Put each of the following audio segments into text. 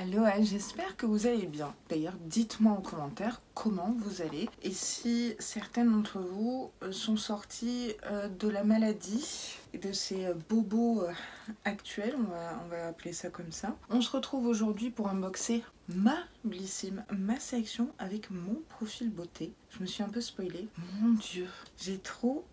Aloha, j'espère que vous allez bien. D'ailleurs, dites-moi en commentaire comment vous allez et si certaines d'entre vous sont sorties de la maladie et de ces bobos actuels, on va appeler ça comme ça. On se retrouve aujourd'hui pour unboxer ma Blissim, ma sélection avec mon profil beauté. Je me suis un peu spoilée. Mon dieu, j'ai trop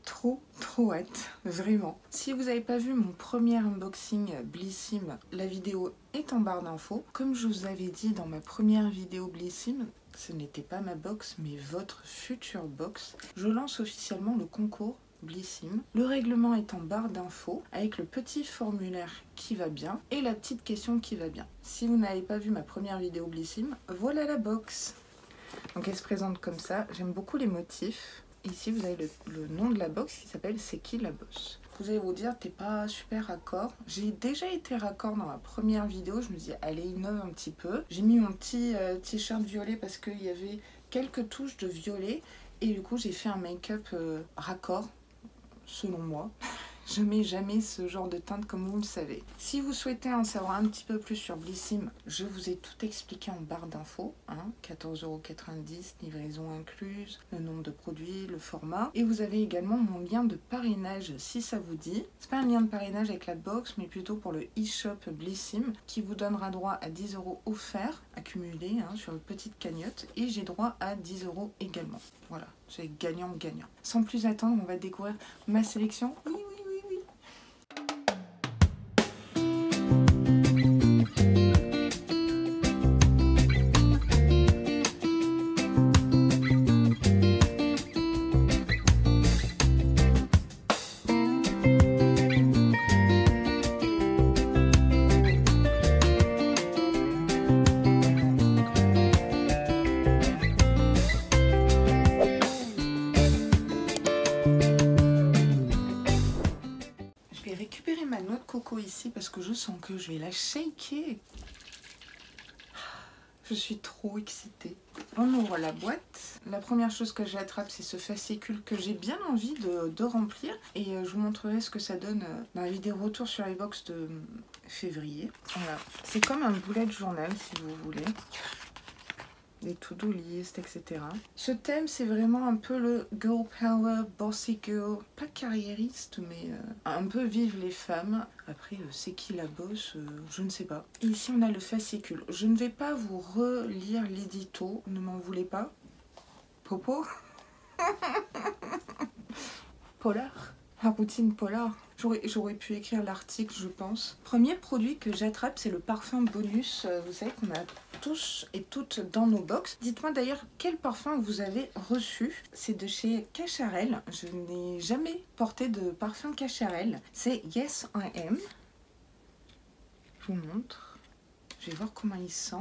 hâte, vraiment. Si vous n'avez pas vu mon premier unboxing Blissim, la vidéo est en barre d'infos. Comme je vous avais dit dans ma première vidéo Blissim, ce n'était pas ma box mais votre future box. Je lance officiellement le concours Blissim. Le règlement est en barre d'infos avec le petit formulaire qui va bien et la petite question qui va bien. Si vous n'avez pas vu ma première vidéo Blissim, voilà la box. Donc elle se présente comme ça, j'aime beaucoup les motifs. Ici vous avez le nom de la box qui s'appelle C'est qui la boss. Vous allez vous dire t'es pas super raccord. J'ai déjà été raccord dans la première vidéo, je me dis allez innove un petit peu. J'ai mis mon petit t-shirt violet parce qu'il y avait quelques touches de violet et du coup j'ai fait un make-up raccord. Selon moi, je mets jamais ce genre de teinte comme vous le savez. Si vous souhaitez en savoir un petit peu plus sur Blissim, je vous ai tout expliqué en barre d'infos. 14,90 €, livraison incluse, le nombre de produits, le format. Et vous avez également mon lien de parrainage si ça vous dit. C'est pas un lien de parrainage avec la box, mais plutôt pour le e-shop Blissim qui vous donnera droit à 10 € offerts, accumulés sur une petite cagnotte. Et j'ai droit à 10 € également. Voilà, c'est gagnant-gagnant. Sans plus attendre, on va découvrir ma sélection. Oui. Ici parce que je sens que je vais la shaker. Je suis trop excitée. On ouvre la boîte. La première chose que j'attrape, c'est ce fascicule que j'ai bien envie de remplir. Et je vous montrerai ce que ça donne dans la vidéo retour sur les box de février. Voilà. C'est comme un bullet journal si vous voulez. Des to-do list, etc. Ce thème, c'est vraiment un peu le girl power, bossy girl, pas carriériste, mais un peu vive les femmes. Après, c'est qui la bosse, je ne sais pas. Et ici, on a le fascicule. Je ne vais pas vous relire l'édito, ne m'en voulez pas. Popo Polar. La routine polar. J'aurais pu écrire l'article, je pense. Premier produit que j'attrape, c'est le parfum bonus. Vous savez qu'on a tous et toutes dans nos box. Dites-moi d'ailleurs quel parfum vous avez reçu. C'est de chez Cacharel. Je n'ai jamais porté de parfum Cacharel. C'est Yes I Am. Je vous montre. Je vais voir comment il sent.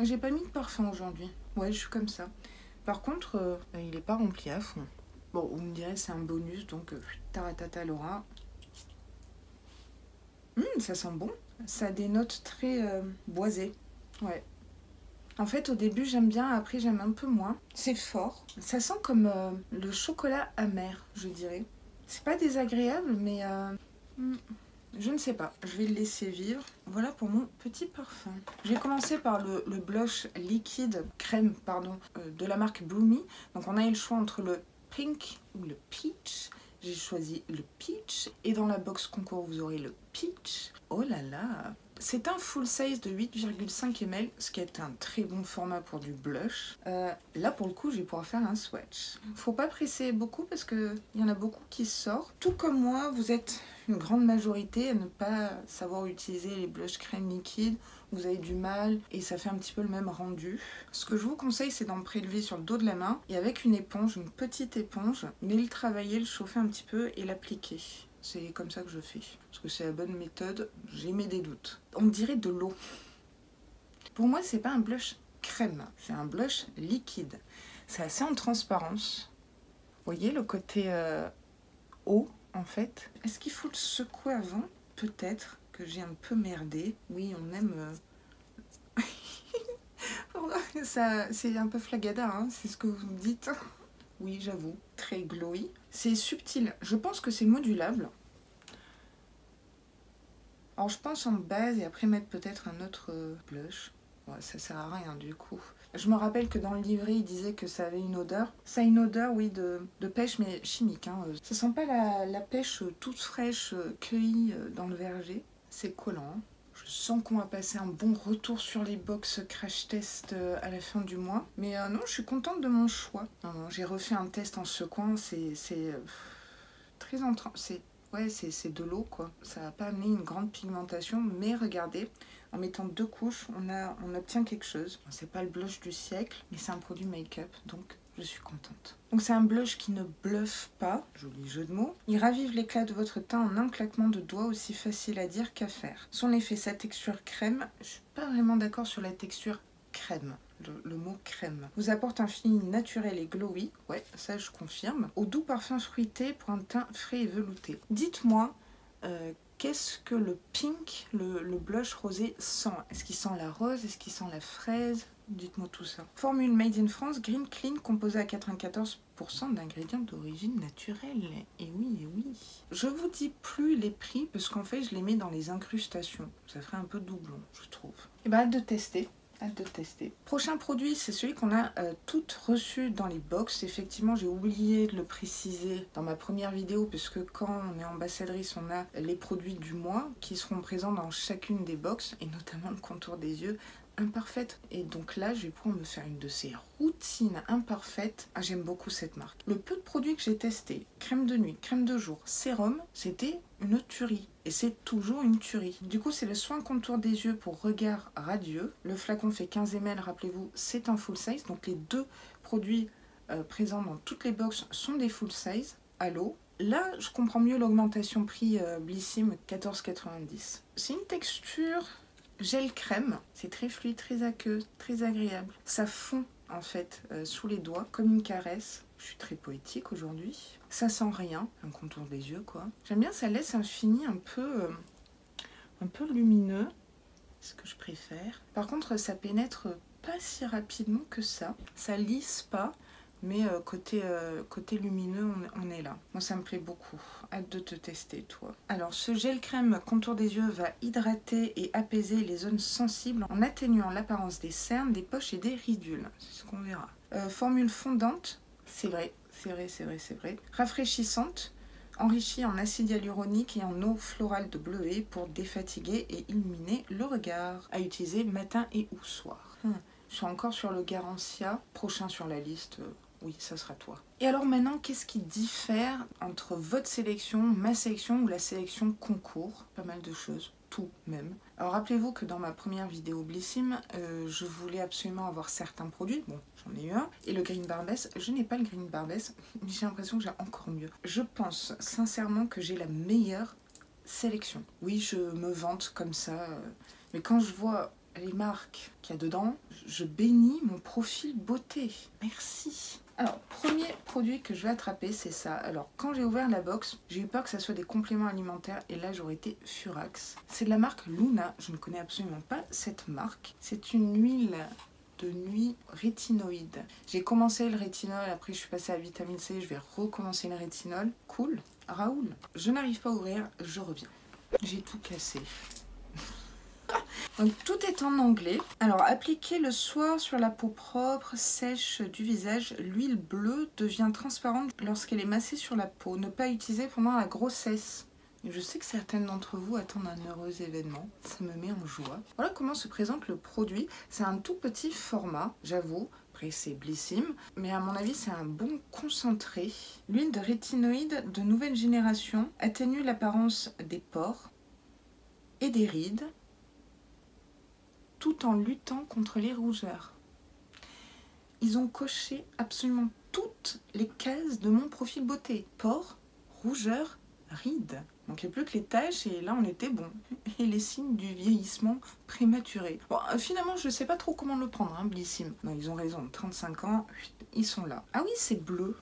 J'ai pas mis de parfum aujourd'hui. Ouais, je suis comme ça. Par contre, il n'est pas rempli à fond. Bon, vous me direz c'est un bonus, donc taratata Laura. Ça sent bon. Ça a des notes très boisées. Ouais. En fait, au début, j'aime bien. Après, j'aime un peu moins. C'est fort. Ça sent comme le chocolat amer, je dirais. C'est pas désagréable, mais... je ne sais pas. Je vais le laisser vivre. Voilà pour mon petit parfum. Je vais commencer par le blush liquide, crème, pardon, de la marque Bloomy. Donc, on a eu le choix entre le pink ou le peach. J'ai choisi le peach. Et dans la box concours, vous aurez le peach. Oh là là! C'est un full size de 8,5 ml, ce qui est un très bon format pour du blush. Là, pour le coup, je vais pouvoir faire un swatch. Faut pas presser beaucoup parce qu'il y en a beaucoup qui sortent. Tout comme moi, vous êtes une grande majorité à ne pas savoir utiliser les blushs crème liquide. Vous avez du mal et ça fait un petit peu le même rendu. Ce que je vous conseille, c'est d'en prélever sur le dos de la main et avec une éponge, une petite éponge, mais le travailler, le chauffer un petit peu et l'appliquer. C'est comme ça que je fais, parce que c'est la bonne méthode, j'ai mes doutes. On dirait de l'eau. Pour moi, c'est pas un blush crème, c'est un blush liquide. C'est assez en transparence. Vous voyez le côté eau, en fait. Est-ce qu'il faut le secouer avant? Peut-être que j'ai un peu merdé. Oui, on aime... c'est un peu flagada, c'est ce que vous me dites. Oui, j'avoue, très glowy. C'est subtil. Je pense que c'est modulable. Alors, je pense en base et après mettre peut-être un autre blush. ça sert à rien du coup. Je me rappelle que dans le livret il disait que ça avait une odeur. Ça a une odeur, oui, de pêche, mais chimique. Hein. Ça sent pas la pêche toute fraîche cueillie dans le verger. C'est collant. Je sens qu'on va passer un bon retour sur les box crash test à la fin du mois. Mais non, je suis contente de mon choix. J'ai refait un test en secouant. C'est très entraînant. Ouais, c'est de l'eau, quoi. Ça n'a pas amené une grande pigmentation. Mais regardez, en mettant deux couches, on obtient quelque chose. C'est pas le blush du siècle, mais c'est un produit make-up, donc je suis contente. Donc c'est un blush qui ne bluffe pas, joli jeu de mots. Il ravive l'éclat de votre teint en un claquement de doigts, aussi facile à dire qu'à faire. Son effet, sa texture crème, je suis pas vraiment d'accord sur la texture crème. Le mot crème vous apporte un fini naturel et glowy, ouais, ça je confirme, au doux parfum fruité pour un teint frais et velouté. Dites-moi, qu'est-ce que le pink, le blush rosé sent? Est-ce qu'il sent la rose? Est-ce qu'il sent la fraise? Dites-moi tout ça. Formule made in France, green clean, composée à 94% d'ingrédients d'origine naturelle. Et oui, et oui. Je vous dis plus les prix parce qu'en fait je les mets dans les incrustations. Ça ferait un peu doublon, je trouve. Et bah, hâte de tester. Prochain produit, c'est celui qu'on a toutes reçu dans les box. Effectivement, j'ai oublié de le préciser dans ma première vidéo, puisque quand on est ambassadrice, on a les produits du mois qui seront présents dans chacune des box, et notamment le contour des yeux Imparfaite. Et donc là, je vais pouvoir me faire une de ces routines Imparfaites. Ah, j'aime beaucoup cette marque. Le peu de produits que j'ai testé, crème de nuit, crème de jour, sérum, c'était une tuerie. Et c'est toujours une tuerie. Du coup, c'est le soin contour des yeux pour regard radieux. Le flacon fait 15 ml, rappelez-vous, c'est un full size. Donc les deux produits présents dans toutes les boxes sont des full size à l'eau. Là, je comprends mieux l'augmentation prix Blissim, 14,90 €. C'est une texture gel crème, c'est très fluide, très aqueux, très agréable. Ça fond en fait sous les doigts comme une caresse. Je suis très poétique aujourd'hui. Ça sent rien, un contour des yeux quoi. J'aime bien, ça laisse un fini un peu lumineux, ce que je préfère. Par contre, ça pénètre pas si rapidement que ça. Ça lisse pas, mais côté lumineux, on est là. Moi, ça me plaît beaucoup. Hâte de te tester, toi. Alors, ce gel crème contour des yeux va hydrater et apaiser les zones sensibles en atténuant l'apparence des cernes, des poches et des ridules. C'est ce qu'on verra. Formule fondante, c'est vrai. Rafraîchissante, enrichie en acide hyaluronique et en eau florale de bleuet pour défatiguer et illuminer le regard. À utiliser matin et ou soir. Je suis encore sur le Garantia. Prochain sur la liste... Oui, ça sera toi. Et alors maintenant, qu'est-ce qui diffère entre votre sélection, ma sélection ou la sélection concours? Pas mal de choses, tout même. Alors rappelez-vous que dans ma première vidéo Blissim, je voulais absolument avoir certains produits. Bon, j'en ai eu un. Et le Green Barbès, je n'ai pas le Green Barbès, mais j'ai l'impression que j'ai encore mieux. Je pense sincèrement que j'ai la meilleure sélection. Oui, je me vante comme ça, mais quand je vois... les marques qu'il y a dedans, je bénis mon profil beauté. Merci. Alors, premier produit que je vais attraper, c'est ça. Alors, quand j'ai ouvert la box, j'ai eu peur que ça soit des compléments alimentaires et là, j'aurais été furax. C'est de la marque Luna. Je ne connais absolument pas cette marque. C'est une huile de nuit rétinoïde. J'ai commencé le rétinol, après je suis passée à vitamine C, je vais recommencer le rétinol. Cool. Raoul, je n'arrive pas à ouvrir, je reviens. J'ai tout cassé. Donc tout est en anglais. Alors appliquez le soir sur la peau propre, sèche du visage. L'huile bleue devient transparente lorsqu'elle est massée sur la peau. Ne pas utiliser pendant la grossesse. Je sais que certaines d'entre vous attendent un heureux événement. Ça me met en joie. Voilà comment se présente le produit. C'est un tout petit format, j'avoue. Après c'est Blissim. Mais à mon avis c'est un bon concentré. L'huile de rétinoïde de nouvelle génération atténue l'apparence des pores et des rides, tout en luttant contre les rougeurs. Ils ont coché absolument toutes les cases de mon profil beauté. Pores, rougeurs, rides. Donc il n'y a plus que les tâches et là on était bon. Et les signes du vieillissement prématuré. Bon, finalement je ne sais pas trop comment le prendre, hein, Blissim. Non, ils ont raison, 35 ans, ils sont là. Ah oui, c'est bleu.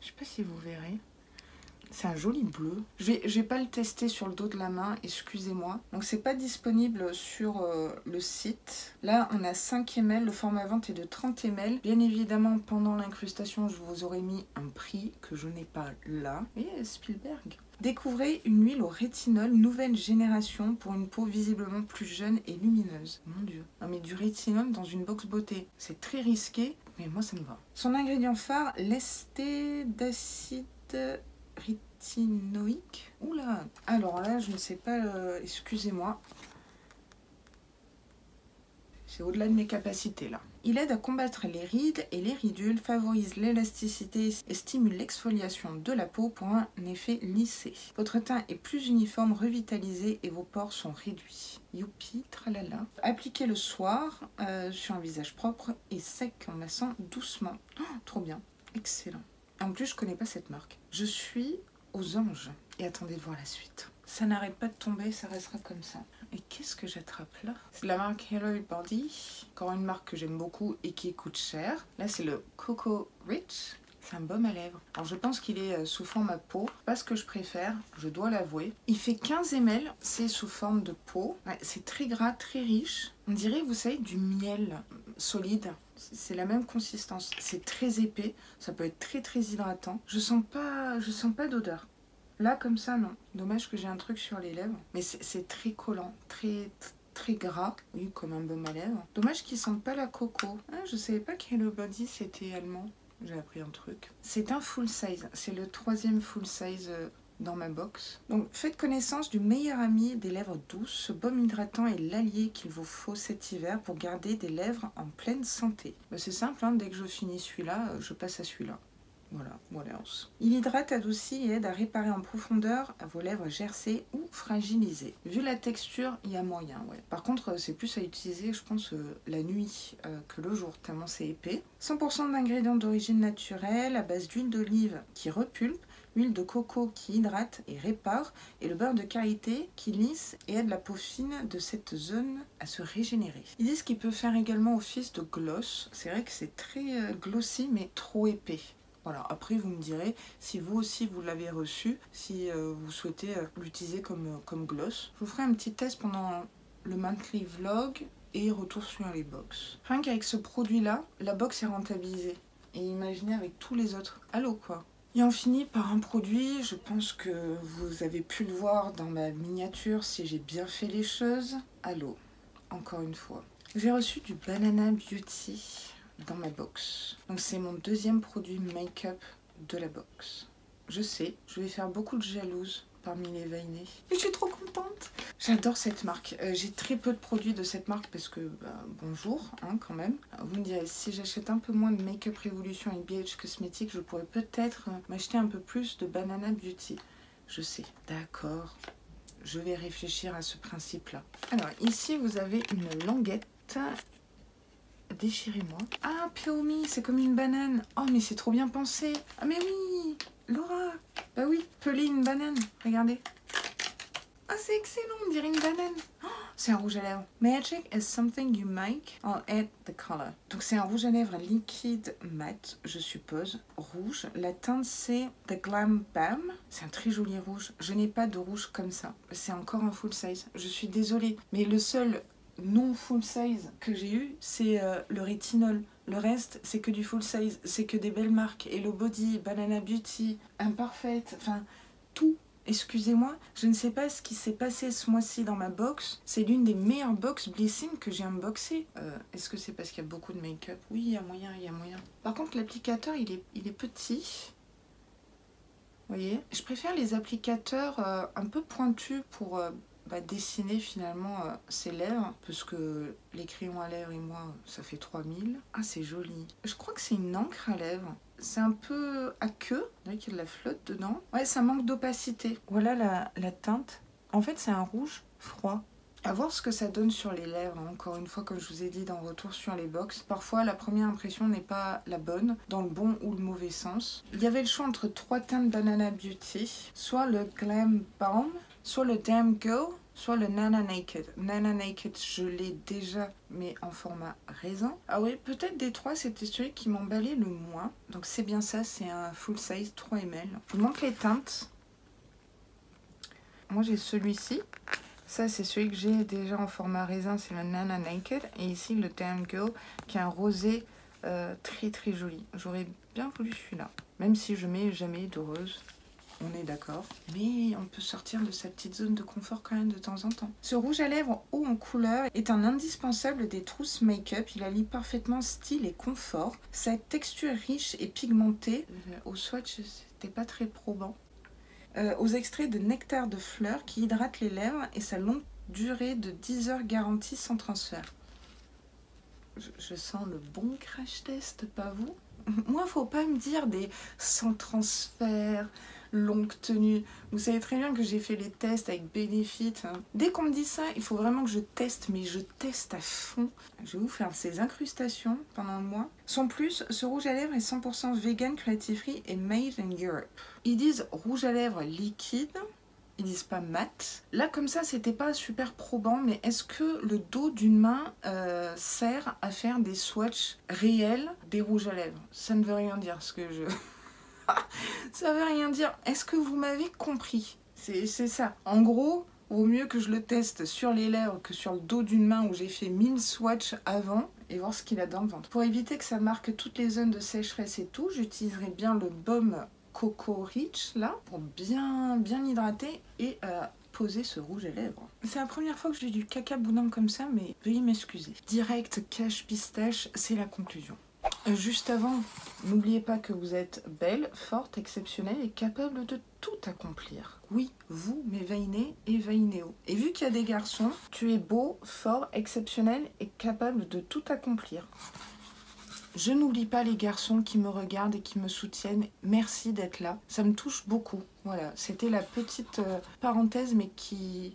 Je ne sais pas si vous verrez. C'est un joli bleu. Je vais pas le tester sur le dos de la main, excusez-moi. Donc c'est pas disponible sur le site. Là on a 5 ml, le format vente est de 30 ml. Bien évidemment pendant l'incrustation je vous aurais mis un prix que je n'ai pas là. Et Spielberg. Découvrez une huile au rétinol nouvelle génération pour une peau visiblement plus jeune et lumineuse. Mon dieu, non mais du rétinol dans une box beauté, c'est très risqué, mais moi ça me va. Son ingrédient phare, l'esté d'acide rétinoïque. Oula, alors là je ne sais pas, excusez-moi. C'est au-delà de mes capacités là. Il aide à combattre les rides et les ridules, favorise l'élasticité et stimule l'exfoliation de la peau pour un effet lissé. Votre teint est plus uniforme, revitalisé et vos pores sont réduits. Youpi, tralala. Appliquez le soir sur un visage propre et sec en massant doucement. Oh, trop bien, excellent. En plus, je connais pas cette marque. Je suis aux anges et attendez de voir la suite. Ça n'arrête pas de tomber, ça restera comme ça. Et qu'est-ce que j'attrape là? C'est de la marque Hello Body, encore une marque que j'aime beaucoup et qui coûte cher. Là, c'est le Coco Rich. C'est un baume à lèvres. Alors, je pense qu'il est sous forme à peau. Pas ce que je préfère, je dois l'avouer. Il fait 15 ml, c'est sous forme de peau. Ouais, c'est très gras, très riche. On dirait, vous savez, du miel solide. C'est la même consistance. C'est très épais, ça peut être très très hydratant. Je sens pas d'odeur. Là, comme ça, non. Dommage que j'ai un truc sur les lèvres. Mais c'est très collant, très, très gras. Oui, comme un baume à lèvres. Dommage qu'ils sentent pas la coco. Ah, je savais pas que Hello Body, c'était allemand. J'ai appris un truc. C'est un full size. C'est le troisième full size dans ma box. Donc, faites connaissance du meilleur ami des lèvres douces. Ce baume hydratant est l'allié qu'il vous faut cet hiver pour garder des lèvres en pleine santé. Ben, c'est simple, hein, dès que je finis celui-là, je passe à celui-là. Voilà, what else? Il hydrate, adoucit et aide à réparer en profondeur vos lèvres gercées ou fragilisées. Vu la texture, il y a moyen, ouais. Par contre, c'est plus à utiliser, je pense, la nuit que le jour, tellement c'est épais. 100% d'ingrédients d'origine naturelle, à base d'huile d'olive qui repulpe, huile de coco qui hydrate et répare, et le beurre de karité qui lisse et aide la peau fine de cette zone à se régénérer. Ils disent qu'il peut faire également office de gloss. C'est vrai que c'est très glossy, mais trop épais. Voilà, après vous me direz si vous aussi vous l'avez reçu, si vous souhaitez l'utiliser comme gloss. Je vous ferai un petit test pendant le monthly vlog et retour sur les box. Rien qu'avec ce produit là, la box est rentabilisée. Et imaginez avec tous les autres. Allô quoi. Et on finit par un produit, je pense que vous avez pu le voir dans ma miniature si j'ai bien fait les choses. Allô, encore une fois. J'ai reçu du Banana Beauty dans ma box. Donc c'est mon deuxième produit make-up de la box. Je sais, je vais faire beaucoup de jalouses parmi les vainés. Mais je suis trop contente. J'adore cette marque. J'ai très peu de produits de cette marque parce que, bah, bonjour, hein, quand même. Vous me direz, si j'achète un peu moins de Makeup Revolution et BH Cosmetics, je pourrais peut-être m'acheter un peu plus de Banana Beauty. Je sais, d'accord. Je vais réfléchir à ce principe-là. Alors ici, vous avez une languette. Déchirez-moi. Ah, Peomi, c'est comme une banane. Oh, mais c'est trop bien pensé. Ah, mais oui, Laura. Bah oui, peler une banane. Regardez. Ah, oh, c'est excellent, on dirait une banane. Oh, c'est un rouge à lèvres. Magic is something you make. I'll add the color. Donc, c'est un rouge à lèvres liquide mat, je suppose. Rouge. La teinte, c'est The Glam Bam. C'est un très joli rouge. Je n'ai pas de rouge comme ça. C'est encore un full size. Je suis désolée. Mais le seul non full size que j'ai eu, c'est le rétinol. Le reste, c'est que du full size, c'est que des belles marques. Hello Body, Banana Beauty, Imparfaite, enfin tout. Excusez-moi, je ne sais pas ce qui s'est passé ce mois-ci dans ma box. C'est l'une des meilleures box Blissim que j'ai unboxé. Est-ce que c'est parce qu'il y a beaucoup de make-up? Oui, il y a moyen, il y a moyen. Par contre, l'applicateur, il est petit. Vous voyez? Je préfère les applicateurs un peu pointus pour... bah, dessiner finalement ses lèvres, parce que les crayons à lèvres et moi ça fait 3000. Ah, c'est joli. Je crois que c'est une encre à lèvres. C'est un peu aqueux, vous voyez qu'il y a de la flotte dedans. Ouais, ça manque d'opacité. Voilà la teinte. En fait, c'est un rouge froid. À voir ce que ça donne sur les lèvres. Encore une fois, comme je vous ai dit dans Retour sur les box, parfois la première impression n'est pas la bonne, dans le bon ou le mauvais sens. Il y avait le choix entre trois teintes Banana Beauty, soit le Glam Bam, soit le Damn Go, soit le Nana Naked. Nana Naked, je l'ai déjà, mais en format raisin. Ah oui, peut-être des trois, c'était celui qui m'emballait le moins. Donc c'est bien ça, c'est un full size 3 ml. Il manque les teintes. Moi j'ai celui-ci. Ça, c'est celui que j'ai déjà en format raisin, c'est le Nana Naked. Et ici, le Damn Go, qui est un rosé très très joli. J'aurais bien voulu celui-là, même si je mets jamais d'heureuse. on est d'accord, mais on peut sortir de sa petite zone de confort quand même de temps en temps. Ce rouge à lèvres haut en couleur est un indispensable des trousses make-up. Il allie parfaitement style et confort. Sa texture riche et pigmentée, au swatch c'était pas très probant, aux extraits de nectar de fleurs qui hydrate les lèvres et sa longue durée de 10 heures garantie sans transfert. Je sens le bon crash test, pas vous? Moi, faut pas me dire des sans transfert, longue tenue. Vous savez très bien que j'ai fait les tests avec Benefit. Dès qu'on me dit ça, il faut vraiment que je teste, mais je teste à fond. Je vais vous faire ces incrustations pendant le mois. Sans plus, ce rouge à lèvres est 100% vegan, cruelty free et made in Europe. Ils disent rouge à lèvres liquide. Ils disent pas mat. Là comme ça c'était pas super probant, mais est-ce que le dos d'une main sert à faire des swatchs réels des rouges à lèvres? Ça ne veut rien dire ce que je... ça veut rien dire. Est-ce que vous m'avez compris? C'est ça. En gros, vaut mieux que je le teste sur les lèvres que sur le dos d'une main où j'ai fait 1000 swatchs avant et voir ce qu'il a dans le ventre. Pour éviter que ça marque toutes les zones de sécheresse et tout, j'utiliserai bien le baume Coco Rich là pour bien hydrater et poser ce rouge à lèvres. C'est la première fois que j'ai du caca boudin comme ça, mais veuillez m'excuser. Direct cache pistache, c'est la conclusion. Juste avant, n'oubliez pas que vous êtes belle, forte, exceptionnelle et capable de tout accomplir. Oui, vous, mais Vainé et Vainéo. Et vu qu'il y a des garçons, tu es beau, fort, exceptionnel et capable de tout accomplir. Je n'oublie pas les garçons qui me regardent et qui me soutiennent. Merci d'être là. Ça me touche beaucoup. Voilà, c'était la petite parenthèse, mais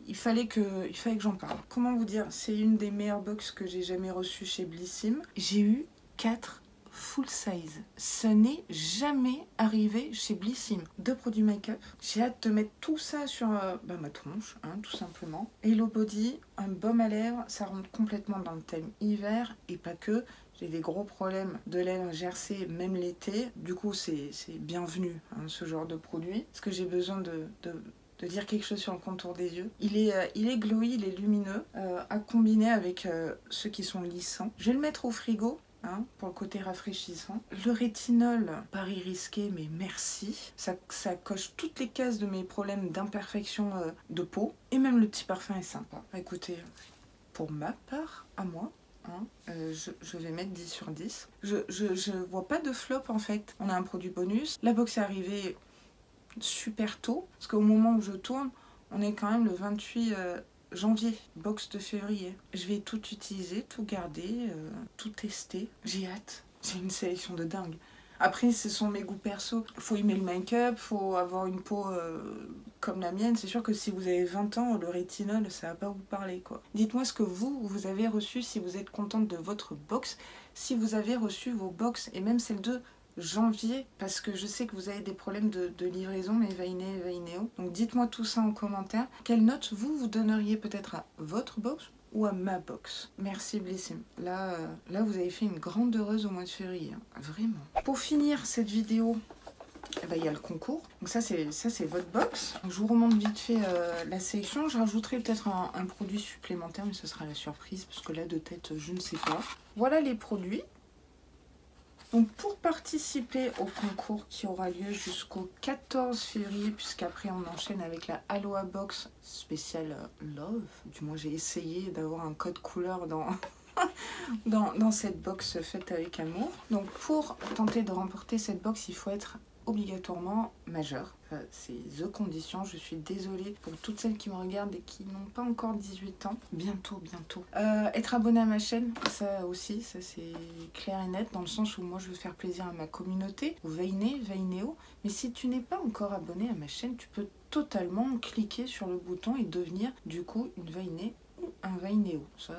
il fallait que j'en parle. Comment vous dire, c'est une des meilleures box que j'ai jamais reçues chez Blissim. J'ai eu 4 full size. Ce n'est jamais arrivé chez Blissim. 2 produits make-up. J'ai hâte de mettre tout ça sur ma tronche, hein, tout simplement. Hello Body, un baume à lèvres. Ça rentre complètement dans le thème hiver et pas que. J'ai des gros problèmes de lèvres gercées même l'été. Du coup, c'est bienvenu, hein, ce genre de produit. Parce que j'ai besoin de dire quelque chose sur le contour des yeux. Il est glowy, il est lumineux, à combiner avec ceux qui sont lissants. Je vais le mettre au frigo. Hein, pour le côté rafraîchissant. Le rétinol, pari risqué, mais merci. Ça coche toutes les cases de mes problèmes d'imperfection de peau. Et même le petit parfum est sympa. Écoutez, pour ma part, à moi, hein, je vais mettre 10 sur 10. Je vois pas de flop en fait. On a un produit bonus. La box est arrivée super tôt. Parce qu'au moment où je tourne, on est quand même le 28... janvier, box de février. Je vais tout utiliser, tout garder, tout tester. J'ai hâte. C'est une sélection de dingue. Après, ce sont mes goûts perso. Faut aimer le make-up, faut avoir une peau comme la mienne. C'est sûr que si vous avez 20 ans, le rétinol, ça va pas vous parler, quoi. Dites-moi ce que vous avez reçu, si vous êtes contente de votre box, si vous avez reçu vos box, et même celle de janvier, parce que je sais que vous avez des problèmes de livraison, mais Vainé et Vainéo. Donc dites-moi tout ça en commentaire. Quelle note vous donneriez peut-être à votre box ou à ma box? Merci Blissim. Là, vous avez fait une grande heureuse au mois de février, hein. Vraiment. Pour finir cette vidéo, il y a le concours. Donc ça, c'est votre box. Donc, je vous remonte vite fait la sélection. Je rajouterai peut-être un produit supplémentaire, mais ce sera la surprise, parce que là, de tête, je ne sais pas. Voilà les produits. Donc pour participer au concours qui aura lieu jusqu'au 14 février, puisqu'après on enchaîne avec la Aloha Box spéciale Love. Du moins j'ai essayé d'avoir un code couleur dans cette box faite avec amour. Donc pour tenter de remporter cette box, il faut être obligatoirement majeur. C'est the condition. Je suis désolée pour toutes celles qui me regardent et qui n'ont pas encore 18 ans. Bientôt. Être abonné à ma chaîne, ça aussi, ça c'est clair et net, dans le sens où moi je veux faire plaisir à ma communauté, ou Vainé, Vainéo. Mais si tu n'es pas encore abonné à ma chaîne, tu peux totalement cliquer sur le bouton et devenir du coup une Vainé ou un Vainéo. Ça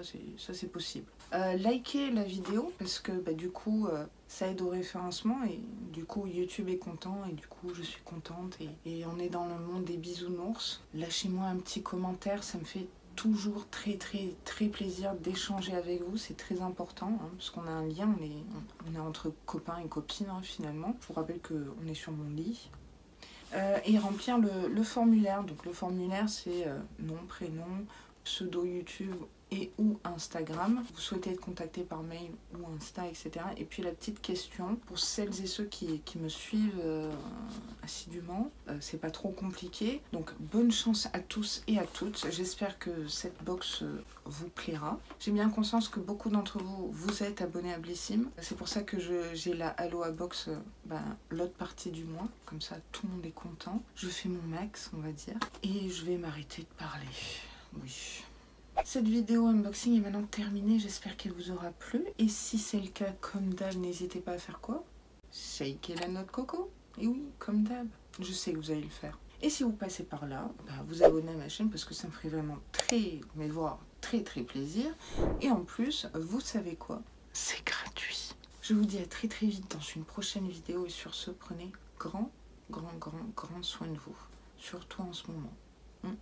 c'est possible. Likez la vidéo parce que du coup ça aide au référencement et du coup YouTube est content et du coup je suis contente et on est dans le monde des bisounours. Lâchez-moi un petit commentaire, ça me fait toujours très plaisir d'échanger avec vous, c'est très important hein, parce qu'on a un lien, on est entre copains et copines hein, finalement. Je vous rappelle qu'on est sur mon lit. Et remplir le formulaire, donc le formulaire c'est nom, prénom, pseudo YouTube et ou Instagram. Vous souhaitez être contacté par mail ou Insta, etc. Et puis la petite question, pour celles et ceux qui me suivent assidûment, c'est pas trop compliqué. Donc bonne chance à tous et à toutes. J'espère que cette box vous plaira. J'ai bien conscience que beaucoup d'entre vous, vous êtes abonnés à Blissim. C'est pour ça que j'ai la Aloha Box, l'autre partie du mois. Comme ça, tout le monde est content. Je fais mon max, on va dire. Et je vais m'arrêter de parler. Oui. Cette vidéo unboxing est maintenant terminée, j'espère qu'elle vous aura plu. Et si c'est le cas, comme d'hab, n'hésitez pas à faire quoi? Shaker la noix de coco. Et oui, comme d'hab, je sais que vous allez le faire. Et si vous passez par là, vous abonnez à ma chaîne parce que ça me ferait vraiment très plaisir. Et en plus, vous savez quoi? C'est gratuit. Je vous dis à très vite dans une prochaine vidéo et sur ce, prenez grand soin de vous. Surtout en ce moment.